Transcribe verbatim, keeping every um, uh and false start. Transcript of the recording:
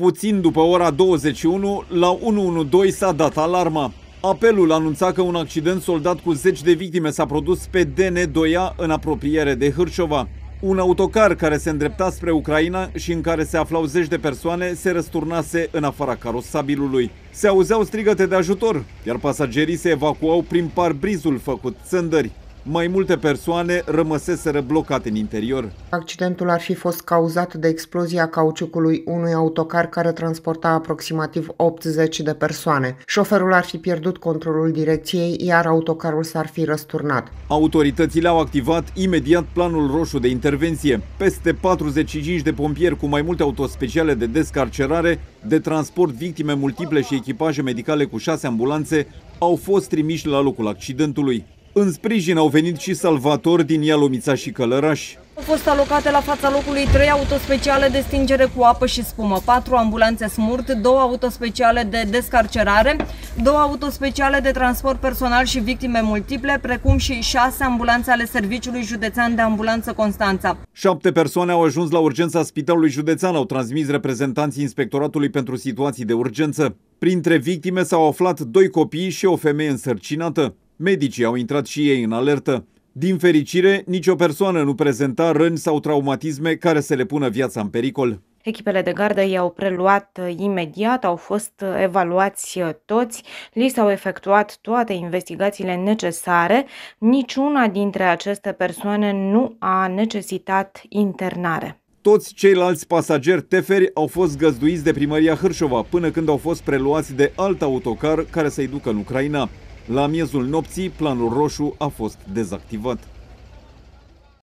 Puțin după ora douăzeci și unu, la unu unu doi s-a dat alarma. Apelul anunța că un accident soldat cu zeci de victime s-a produs pe D N doi A în apropiere de Hârșova. Un autocar care se îndrepta spre Ucraina și în care se aflau zeci de persoane se răsturnase în afara carosabilului. Se auzeau strigăte de ajutor, iar pasagerii se evacuau prin parbrizul făcut țândări. Mai multe persoane rămăseseră blocate în interior. Accidentul ar fi fost cauzat de explozia cauciucului unui autocar care transporta aproximativ optzeci de persoane. Șoferul ar fi pierdut controlul direcției, iar autocarul s-ar fi răsturnat. Autoritățile au activat imediat planul roșu de intervenție. Peste patruzeci și cinci de pompieri cu mai multe autospeciale de descarcerare, de transport victime multiple și echipaje medicale cu șase ambulanțe au fost trimiși la locul accidentului. În sprijin au venit și salvatori din Ialomița și Călăraș. Au fost alocate la fața locului trei autospeciale de stingere cu apă și spumă, patru ambulanțe smurt, două autospeciale de descarcerare, două autospeciale de transport personal și victime multiple, precum și șase ambulanțe ale Serviciului Județean de Ambulanță Constanța. Șapte persoane au ajuns la urgența Spitalului Județean, au transmis reprezentanții Inspectoratului pentru Situații de Urgență. Printre victime s-au aflat doi copii și o femeie însărcinată. Medicii au intrat și ei în alertă. Din fericire, nicio persoană nu prezenta răni sau traumatisme care să le pună viața în pericol. Echipele de gardă i-au preluat imediat, au fost evaluați toți, li s-au efectuat toate investigațiile necesare. Niciuna dintre aceste persoane nu a necesitat internare. Toți ceilalți pasageri teferi au fost găzduiți de primăria Hârșova până când au fost preluați de alt autocar care să-i ducă în Ucraina. La miezul nopții, planul roșu a fost dezactivat.